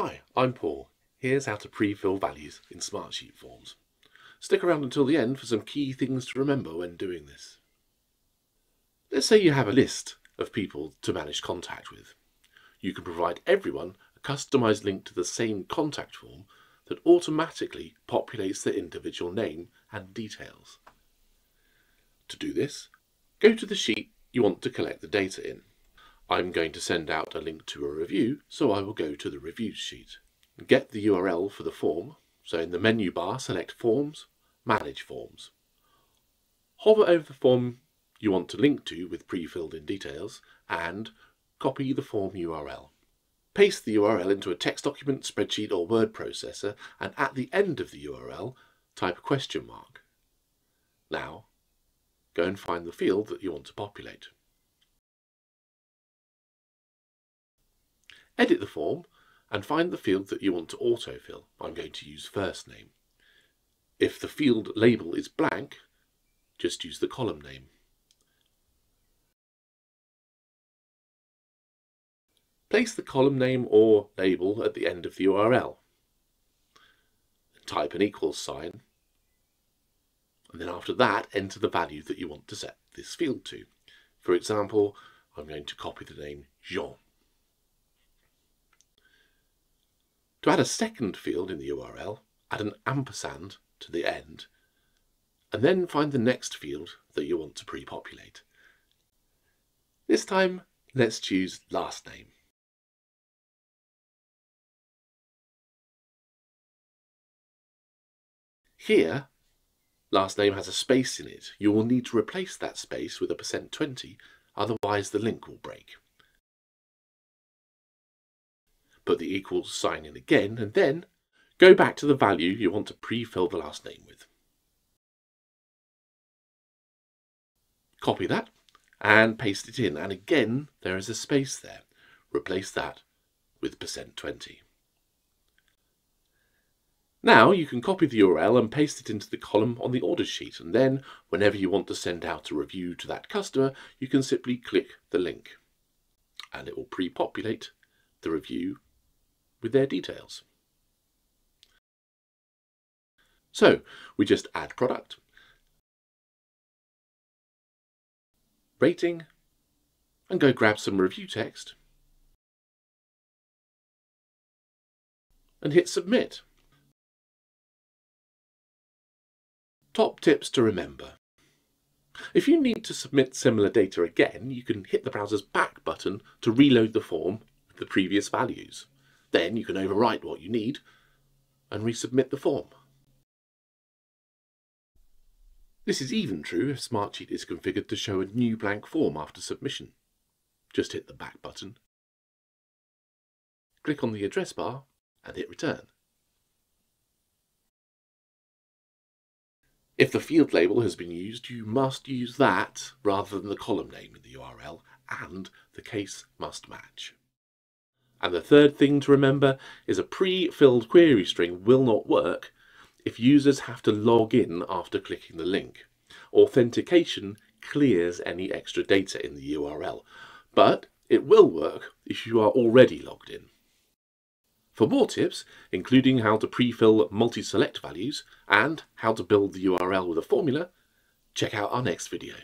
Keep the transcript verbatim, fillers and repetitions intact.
Hi, I'm Paul. Here's how to pre-fill values in Smartsheet forms. Stick around until the end for some key things to remember when doing this. Let's say you have a list of people to manage contact with. You can provide everyone a customized link to the same contact form that automatically populates their individual name and details. To do this, go to the sheet you want to collect the data in. I'm going to send out a link to a review, so I will go to the reviews sheet. Get the U R L for the form, so in the menu bar select Forms, Manage Forms. Hover over the form you want to link to with pre-filled in details and copy the form U R L. Paste the U R L into a text document, spreadsheet or word processor, and at the end of the U R L type a question mark. Now go and find the field that you want to populate. Edit the form and find the field that you want to autofill. I'm going to use first name. If the field label is blank, just use the column name. Place the column name or label at the end of the U R L. Type an equals sign, and then after that enter the value that you want to set this field to. For example, I'm going to copy the name Jean. To add a second field in the U R L, add an ampersand to the end, and then find the next field that you want to pre-populate. This time, let's choose last name. Here, last name has a space in it. You will need to replace that space with a percent twenty, otherwise the link will break. Put the equals sign in again and then go back to the value you want to pre-fill the last name with. Copy that and paste it in, and again there is a space there. Replace that with percent twenty. Now you can copy the U R L and paste it into the column on the order sheet, and then whenever you want to send out a review to that customer you can simply click the link and it will pre-populate the review with their details. So we just add product, rating, and go grab some review text and hit submit. Top tips to remember. If you need to submit similar data again, you can hit the browser's back button to reload the form with the previous values. Then you can overwrite what you need and resubmit the form. This is even true if Smartsheet is configured to show a new blank form after submission. Just hit the back button, click on the address bar and hit return. If the field label has been used, you must use that rather than the column name in the U R L, and the case must match. And the third thing to remember is a pre-filled query string will not work if users have to log in after clicking the link. Authentication clears any extra data in the U R L, but it will work if you are already logged in. For more tips, including how to pre-fill multi-select values and how to build the U R L with a formula, check out our next video.